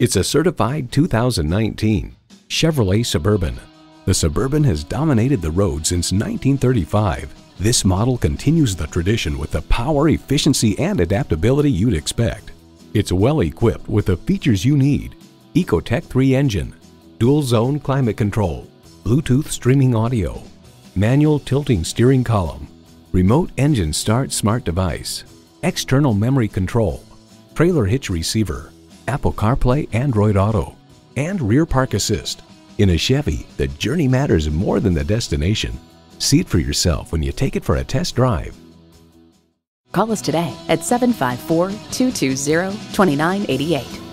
It's a certified 2019 Chevrolet Suburban. The Suburban has dominated the road since 1935. This model continues the tradition with the power, efficiency, and adaptability you'd expect. It's well equipped with the features you need: Ecotec 3 engine, dual-zone climate control, Bluetooth streaming audio, manual tilting steering column, remote engine start smart device, external memory control, trailer hitch receiver, Apple CarPlay, Android Auto, and rear park assist. In a Chevy, the journey matters more than the destination. See it for yourself when you take it for a test drive. Call us today at 754-220-2988.